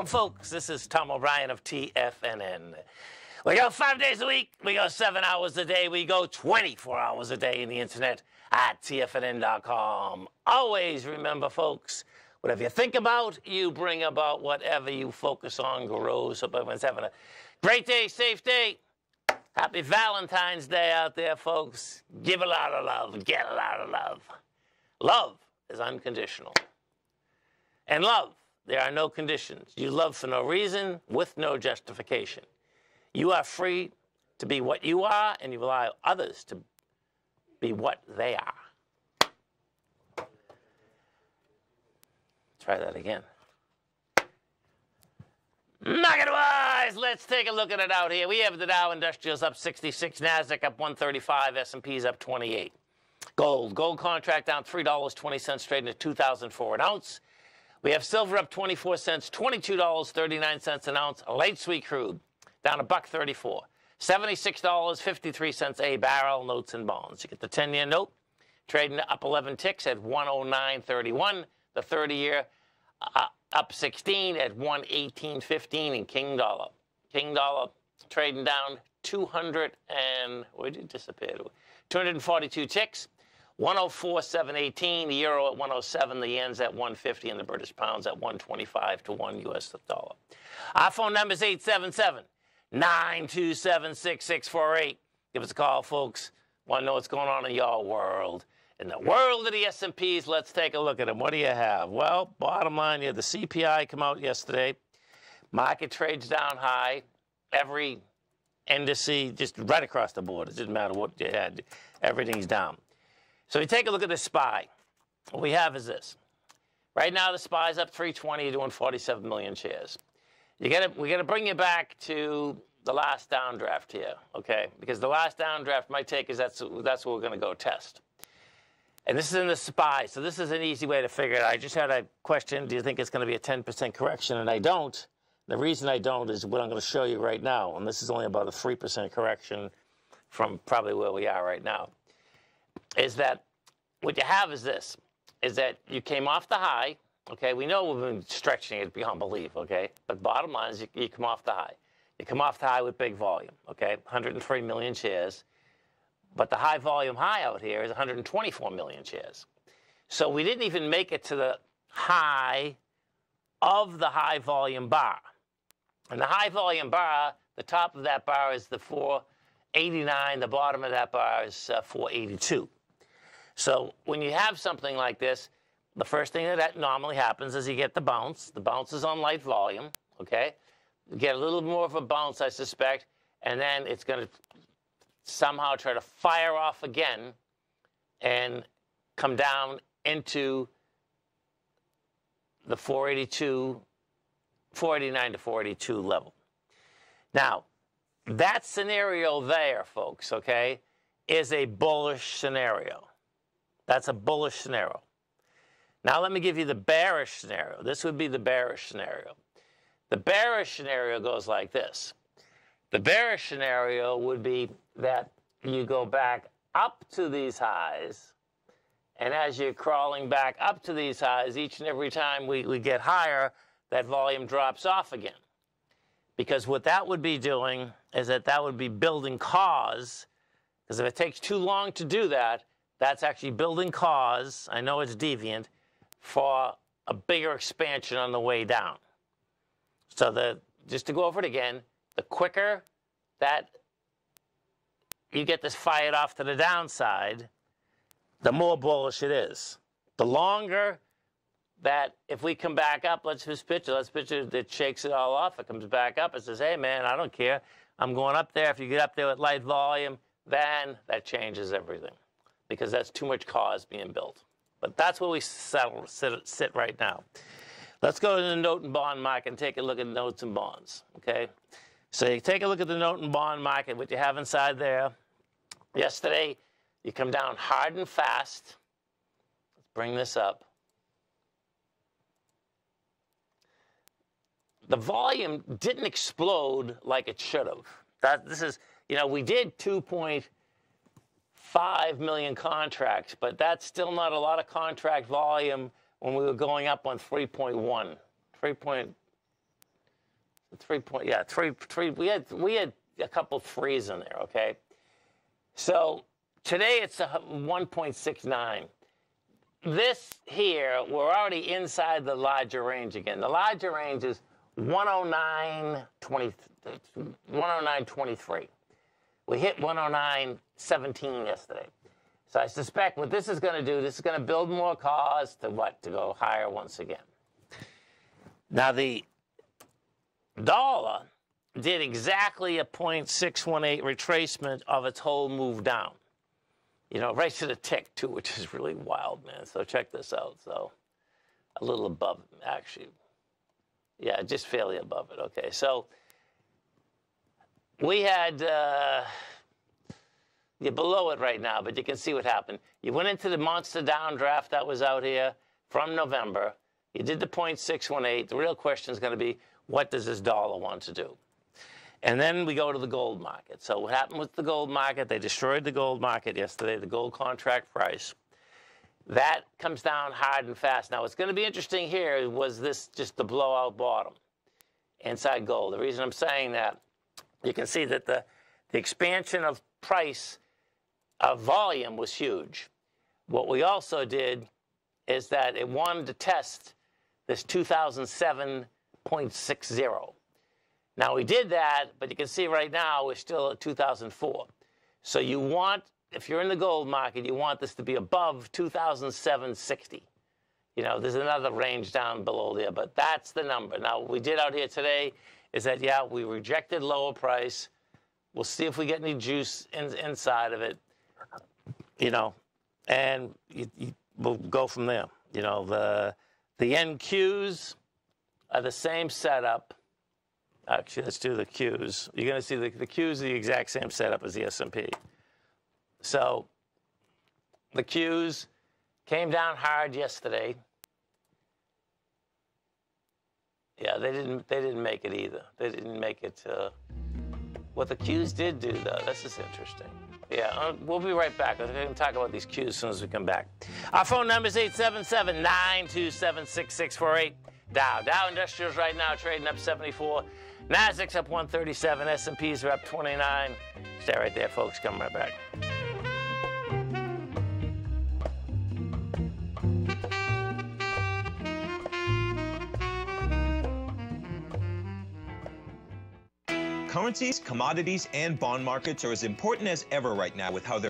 Welcome, folks. This is Tom O'Brien of TFNN. We go 5 days a week. We go 7 hours a day. We go 24 hours a day in the internet at tfnn.com. Always remember, folks, whatever you think about, you bring about. Whatever you focus on grows. Hope everyone's having a great day, safe day. Happy Valentine's Day out there, folks. Give a lot of love. Get a lot of love. Love is unconditional. And love, there are no conditions. You love for no reason, with no justification. You are free to be what you are, and you allow others to be what they are. Try that again. Market-wise, let's take a look at it out here. We have the Dow Industrials up 66, Nasdaq up 135, S&P's up 28. Gold contract down $3.20, trading at $2,004 an ounce. We have silver up 24 cents, $22.39 an ounce. Light sweet crude down $1.34, $76.53 a barrel. Notes and bonds. You get the 10-year note trading up 11 ticks at 109.31. The 30-year up 16 at 118.15. And King dollar trading down 200 and where did it disappear? 242 ticks. 104.718, the euro at 107, the yen's at 150, and the British pound's at 125 to 1 U.S. dollar. Our phone number's 877-927-6648. Give us a call, folks. Want to know what's going on in your world. In the world of the S&Ps, let's take a look at them. What do you have? Well, bottom line, you had the CPI come out yesterday. Market trades down high. Every indice, just right across the board. It didn't matter what you had. Everything's down. So we take a look at the SPY. What we have is this. Right now, the SPY's up 320, you're doing 47 million shares. We're gonna bring you back to the last downdraft here, okay? Because the last downdraft, my take is that's what we're gonna go test. And this is in the SPY, so this is an easy way to figure it out. I just had a question, do you think it's gonna be a 10% correction? And I don't. The reason I don't is what I'm gonna show you right now, and this is only about a 3% correction from probably where we are right now. Is that what you have is this, is that you came off the high, okay? We know we've been stretching it beyond belief, okay? But bottom line is you come off the high. You come off the high with big volume, okay? 103 million shares. But the high volume high out here is 124 million shares. So we didn't even make it to the high of the high volume bar. And the high volume bar, the top of that bar is the 489, the bottom of that bar is 482. So when you have something like this, the first thing that normally happens is you get the bounce. The bounce is on light volume, okay? You get a little more of a bounce, I suspect, and then it's going to somehow try to fire off again and come down into the 489 to 482 level. Now, that scenario there, folks, okay, is a bullish scenario. That's a bullish scenario. Now let me give you the bearish scenario. This would be the bearish scenario. The bearish scenario goes like this. The bearish scenario would be that you go back up to these highs, and as you're crawling back up to these highs, each and every time we get higher, that volume drops off again. Because what that would be doing is that would be building cause, because if it takes too long to do that, that's actually building cause, I know it's deviant, for a bigger expansion on the way down. So just to go over it again, the quicker that you get this fired off to the downside, the more bullish it is. The longer that if we come back up, let's picture that shakes it all off, it comes back up, it says, hey man, I don't care, I'm going up there. If you get up there with light volume, then that changes everything because that's too much cause being built. But that's where we sit right now. Let's go to the note and bond market and take a look at notes and bonds, okay? So you take a look at the note and bond market, what you have inside there. Yesterday, you come down hard and fast. Let's bring this up. The volume didn't explode like it should have. We did 2.5 million contracts, but that's still not a lot of contract volume when we were going up on 3.1. 3. Three. We had a couple threes in there. Okay, so today it's 1.69. This here, we're already inside the larger range again. The larger range is 109.23. We hit 109.17 yesterday. So I suspect what this is going to do, this is going to build more cause to what? To go higher once again. Now the dollar did exactly a 0.618 retracement of its whole move down. You know, right to the tick, too, which is really wild, man. So check this out. So a little above it, actually. Yeah, just fairly above it. Okay, so we had, you're below it right now, but you can see what happened. You went into the monster downdraft that was out here from November. You did the 0.618. The real question is going to be, what does this dollar want to do? And then we go to the gold market. So what happened with the gold market? They destroyed the gold market yesterday, the gold contract price. That comes down hard and fast. Now, what's going to be interesting here was this just the blowout bottom inside gold. The reason I'm saying that, you can see that the expansion of price, of volume was huge. What we also did is that it wanted to test this 2007.60. Now, we did that, but you can see right now we're still at 2004. So you want, if you're in the gold market, you want this to be above 2007.60. You know, there's another range down below there, but that's the number. Now, what we did out here today is that, yeah, we rejected lower price. We'll see if we get any juice inside of it, you know, and we'll go from there. You know, the NQs are the same setup. Actually, let's do the Qs. You're going to see the Qs are the exact same setup as the S&P. So the Qs came down hard yesterday. Yeah, they didn't make it either. They didn't make it. What the Qs did do, though, this is interesting. Yeah, we'll be right back. We're going to talk about these Qs as soon as we come back. Our phone number is 877-927-6648. Dow Industrials right now trading up 74. Nasdaq's up 137. S&Ps are up 29. Stay right there, folks. Come right back. Currencies, commodities, and bond markets are as important as ever right now with how they're